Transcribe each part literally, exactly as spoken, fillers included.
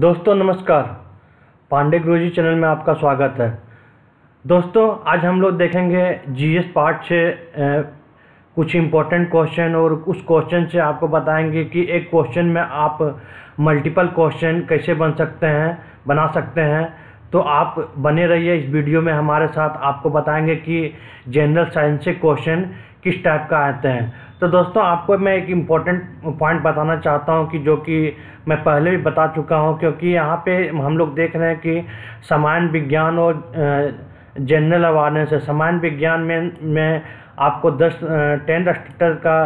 दोस्तों नमस्कार, पांडे गुरु जी चैनल में आपका स्वागत है। दोस्तों आज हम लोग देखेंगे जीएस पार्ट छः कुछ इम्पोर्टेंट क्वेश्चन, और उस क्वेश्चन से आपको बताएंगे कि एक क्वेश्चन में आप मल्टीपल क्वेश्चन कैसे बन सकते हैं बना सकते हैं। तो आप बने रहिए इस वीडियो में हमारे साथ, आपको बताएंगे कि जनरल साइंस से क्वेश्चन किस टाइप का आते हैं। तो दोस्तों आपको मैं एक इम्पॉर्टेंट पॉइंट बताना चाहता हूं कि जो कि मैं पहले भी बता चुका हूं, क्योंकि यहां पे हम लोग देख रहे हैं कि सामान्य विज्ञान और जनरल अवेयरनेस है। सामान्य विज्ञान में में आपको दस टेन रस्टर का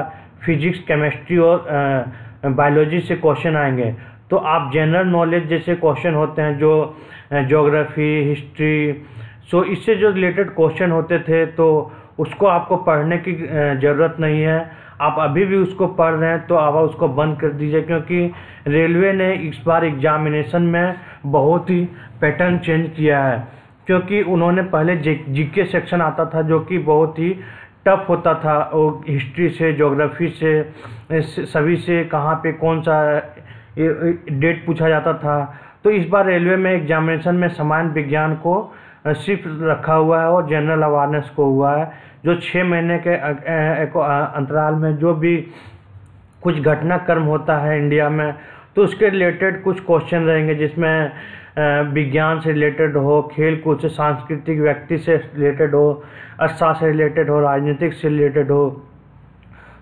फिजिक्स, केमिस्ट्री और बायोलॉजी से क्वेश्चन आएंगे। तो आप जनरल नॉलेज जैसे क्वेश्चन होते हैं जो ज्योग्राफी, हिस्ट्री, सो इससे जो रिलेटेड क्वेश्चन होते थे तो उसको आपको पढ़ने की ज़रूरत नहीं है। आप अभी भी उसको पढ़ रहे हैं तो आप उसको बंद कर दीजिए, क्योंकि रेलवे ने इस बार एग्जामिनेशन में बहुत ही पैटर्न चेंज किया है। क्योंकि उन्होंने पहले जीके सेक्शन आता था जो कि बहुत ही टफ होता था, और हिस्ट्री से, ज्योग्राफी से, सभी से कहाँ पे कौन सा डेट पूछा जाता था। तो इस बार रेलवे में एग्जामिनेशन में सामान्य विज्ञान को सिर्फ रखा हुआ है और जनरल अवेयरनेस को हुआ है। जो छः महीने के अंतराल में जो भी कुछ घटनाक्रम होता है इंडिया में, तो उसके रिलेटेड कुछ क्वेश्चन रहेंगे, जिसमें विज्ञान से रिलेटेड हो, खेल कूद से, सांस्कृतिक, व्यक्ति से रिलेटेड हो, अर्थशास्त्र से रिलेटेड हो, राजनीतिक से रिलेटेड हो।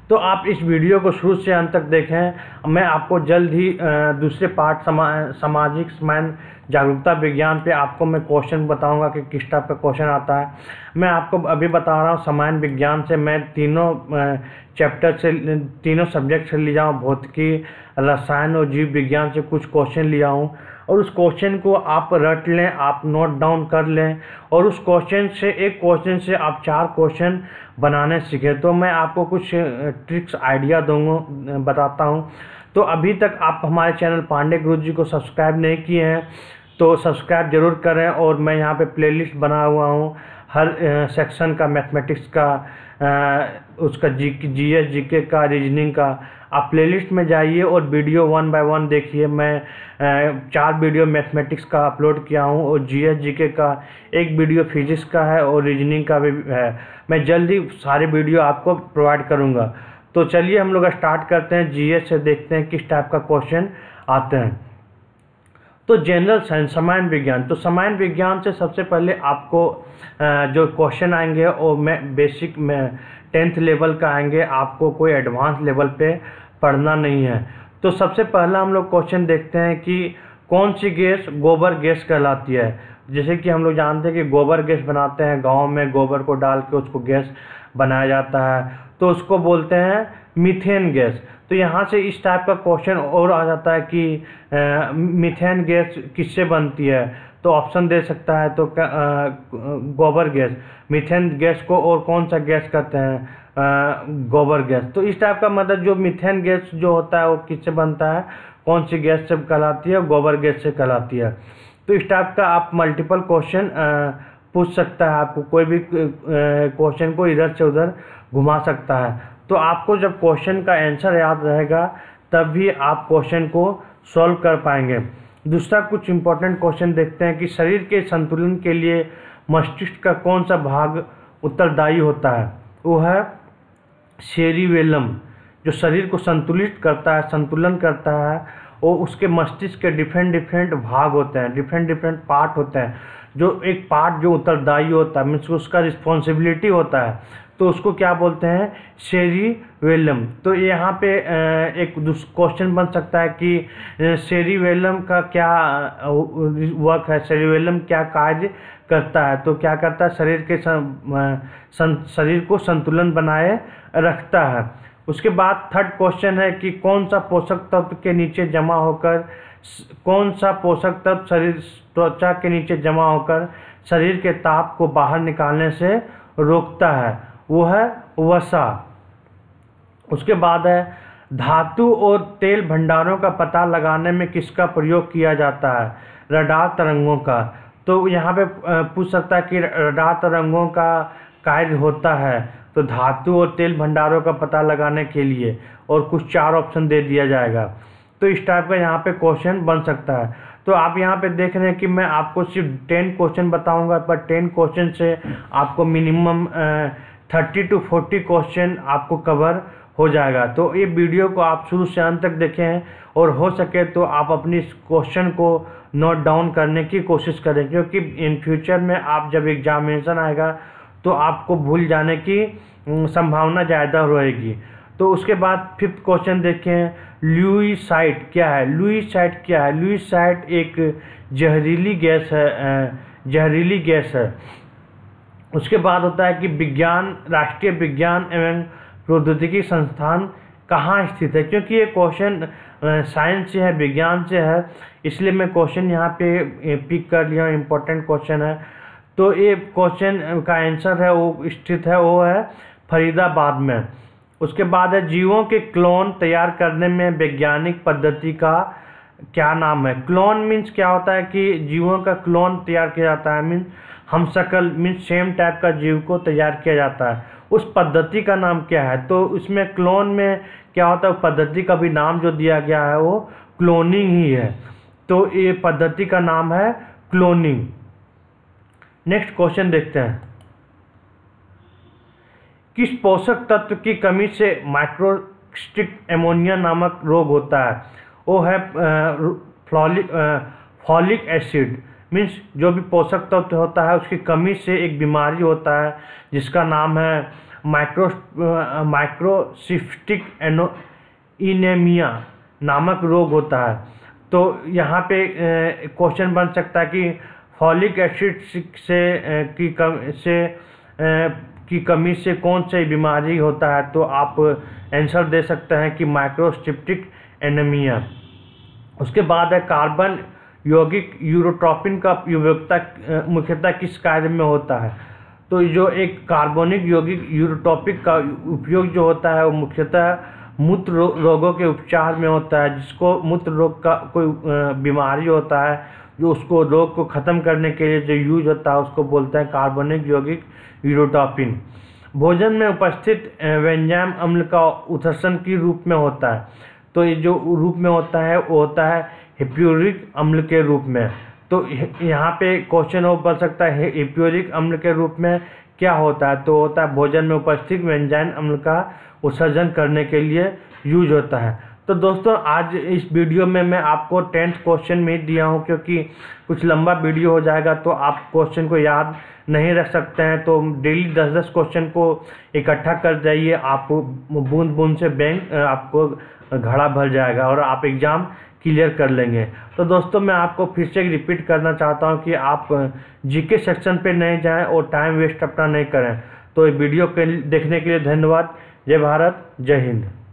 तो आप इस वीडियो को शुरू से अंत तक देखें। मैं आपको जल्द ही दूसरे पार्ट समा सामाजिक सामान्य जागरूकता विज्ञान पे आपको मैं क्वेश्चन बताऊंगा कि किस टाइप का क्वेश्चन आता है। मैं आपको अभी बता रहा हूँ सामान्य विज्ञान से मैं तीनों चैप्टर से, तीनों सब्जेक्ट से लिया हूँ, भौतिकी, रसायन और जीव विज्ञान से कुछ क्वेश्चन लिया हूँ। और उस क्वेश्चन को आप रट लें, आप नोट डाउन कर लें, और उस क्वेश्चन से, एक क्वेश्चन से आप चार क्वेश्चन बनाने सीखें। तो मैं आपको कुछ ट्रिक्स आइडिया दूंगा, बताता हूं। तो अभी तक आप हमारे चैनल पांडे गुरु जी को सब्सक्राइब नहीं किए हैं तो सब्सक्राइब ज़रूर करें। और मैं यहाँ पे प्लेलिस्ट बना हुआ हूँ हर सेक्शन का, मैथमेटिक्स का, आ, उसका जी जी एस जी के का, रीजनिंग का। आप प्लेलिस्ट में जाइए और वीडियो वन बाय वन देखिए। मैं आ, चार वीडियो मैथमेटिक्स का अपलोड किया हूँ, और जी एस जी के का एक वीडियो, फिजिक्स का है, और रीजनिंग का भी है। मैं जल्दी सारे वीडियो आपको प्रोवाइड करूँगा। तो चलिए हम लोग स्टार्ट करते हैं जी एस से, देखते हैं किस टाइप का क्वेश्चन आते हैं। तो जनरल साइंस, सामान्य विज्ञान, तो सामान्य विज्ञान से सबसे पहले आपको जो क्वेश्चन आएंगे वो मैं बेसिक में टेंथ लेवल का आएंगे, आपको कोई एडवांस लेवल पे पढ़ना नहीं है। तो सबसे पहला हम लोग क्वेश्चन देखते हैं कि कौन सी गैस गोबर गैस कहलाती है। जैसे कि हम लोग जानते हैं कि गोबर गैस बनाते हैं गाँव में, गोबर को डाल के उसको गैस बनाया जाता है, तो उसको बोलते हैं मीथेन गैस। तो यहाँ से इस टाइप का क्वेश्चन और आ जाता है कि आ, मीथेन गैस किससे बनती है। तो ऑप्शन दे सकता है तो आ, गोबर गैस, मीथेन गैस को और कौन सा गैस कहते हैं, आ, गोबर गैस। तो इस टाइप का मतलब जो मीथेन गैस जो होता है वो किससे बनता है, कौन सी गैस से कहलाती है, गोबर गैस से कहलाती है। तो इस टाइप का आप मल्टीपल क्वेश्चन पूछ सकता है, आपको कोई भी क्वेश्चन को इधर से उधर घुमा सकता है। तो आपको जब क्वेश्चन का आंसर याद रहेगा तब भी आप क्वेश्चन को सॉल्व कर पाएंगे। दूसरा कुछ इम्पोर्टेंट क्वेश्चन देखते हैं कि शरीर के संतुलन के लिए मस्तिष्क का कौन सा भाग उत्तरदायी होता है। वो है सेरिबेलम, जो शरीर को संतुलित करता है, संतुलन करता है। और उसके मस्तिष्क के डिफरेंट डिफरेंट भाग होते हैं, डिफरेंट डिफरेंट पार्ट होते हैं। जो एक पार्ट जो उत्तरदायी होता है, मीन्स उसका रिस्पॉन्सिबिलिटी होता है, तो उसको क्या बोलते हैं, सेरिबेलम। तो यहाँ पे एक क्वेश्चन बन सकता है कि सेरिबेलम का क्या वर्क है, सेरिबेलम क्या कार्य करता है। तो क्या करता है, शरीर के सं, शरीर को संतुलन बनाए रखता है। उसके बाद थर्ड क्वेश्चन है कि कौन सा पोषक तत्व के नीचे जमा होकर कौन सा पोषक तत्व शरीर त्वचा के नीचे जमा होकर शरीर के ताप को बाहर निकालने से रोकता है, वो है वसा। उसके बाद है धातु और तेल भंडारों का पता लगाने में किसका प्रयोग किया जाता है, रडार तरंगों का। तो यहाँ पे पूछ सकता है कि रडार तरंगों का कार्य होता है तो धातु और तेल भंडारों का पता लगाने के लिए, और कुछ चार ऑप्शन दे दिया जाएगा। तो इस टाइप का यहाँ पे क्वेश्चन बन सकता है। तो आप यहाँ पे देख रहे हैं कि मैं आपको सिर्फ टेन क्वेश्चन बताऊंगा, पर टेन क्वेश्चन से आपको minimum thirty to forty question आपको कवर हो जाएगा। तो ये वीडियो को आप शुरू से अंत तक देखें और हो सके तो आप अपनी क्वेश्चन को नोट डाउन करने की कोशिश करें, क्योंकि इन फ्यूचर में आप जब एग्जामिनेशन आएगा तो आपको भूल जाने की संभावना ज़्यादा रहेगी। तो उसके बाद फिफ्थ क्वेश्चन देखें, ल्यूइसाइट क्या है। ल्यूइसाइट क्या है? ल्यूइसाइट एक जहरीली गैस है, जहरीली गैस है। उसके बाद होता है कि विज्ञान, राष्ट्रीय विज्ञान एवं प्रौद्योगिकी संस्थान कहाँ स्थित है, क्योंकि ये क्वेश्चन साइंस से है, विज्ञान से है, इसलिए मैं क्वेश्चन यहाँ पे पिक कर लिया, इम्पोर्टेंट क्वेश्चन है। तो ये क्वेश्चन का आंसर है वो स्थित है वो है फरीदाबाद में। उसके बाद है जीवों के क्लोन तैयार करने में वैज्ञानिक पद्धति का क्या नाम है। क्लोन मीन्स क्या होता है कि जीवों का क्लोन तैयार किया जाता है, मीन्स हम शक्ल मीन्स सेम टाइप का जीव को तैयार किया जाता है, उस पद्धति का नाम क्या है। तो इसमें क्लोन में क्या होता है, पद्धति का भी नाम जो दिया गया है वो क्लोनिंग ही है, तो ये पद्धति का नाम है क्लोनिंग। नेक्स्ट क्वेश्चन देखते हैं, किस पोषक तत्व की कमी से माइक्रोस्टिक एमोनिया नामक रोग होता है। वो है फॉलिक एसिड, मीन्स जो भी पोषक तत्व होता है उसकी कमी से एक बीमारी होता है जिसका नाम है माइक्रो माइक्रोसिस्टिक एनीमिया नामक रोग होता है। तो यहाँ पे क्वेश्चन बन सकता है कि फॉलिक एसिड से की कम से की कमी से कौन सी बीमारी होता है, तो आप आंसर दे सकते हैं कि माइक्रोसिस्टिक एनीमिया। उसके बाद है कार्बन यौगिक यूरोट्रॉपिन का उपयोगिता मुख्यतः किस कार्य में होता है। तो जो एक कार्बनिक यौगिक यूरोट्रॉपिक का उपयोग जो होता है वो मुख्यतः मूत्र रोगों के उपचार में होता है, जिसको मूत्र रोग का कोई बीमारी होता है जो उसको रोग को ख़त्म करने के लिए जो यूज होता है उसको बोलते हैं कार्बनिक यौगिक यूरोट्रॉपिन। भोजन में उपस्थित व्यंजन अम्ल का उत्सर्जन के रूप में होता है, तो ये जो रूप में होता है वो होता है हेप्यूरिक अम्ल के रूप में। तो यहाँ पे क्वेश्चन हो पड़ सकता है हेप्यूरिक अम्ल के रूप में क्या होता है, तो होता है भोजन में उपस्थित व्यंजन अम्ल का उत्सर्जन करने के लिए यूज होता है। तो दोस्तों आज इस वीडियो में मैं आपको टेंथ क्वेश्चन में ही दिया हूँ, क्योंकि कुछ लंबा वीडियो हो जाएगा तो आप क्वेश्चन को याद नहीं रख सकते हैं, तो डेली दस दस क्वेश्चन को इकट्ठा कर जाइए, आप बूंद बूंद से बैंक आपको घड़ा भर जाएगा और आप एग्ज़ाम क्लियर कर लेंगे। तो दोस्तों मैं आपको फिर से रिपीट करना चाहता हूं कि आप जीके सेक्शन पे नहीं जाएं और टाइम वेस्ट अपना नहीं करें। तो इस वीडियो के देखने के लिए धन्यवाद। जय भारत, जय हिंद।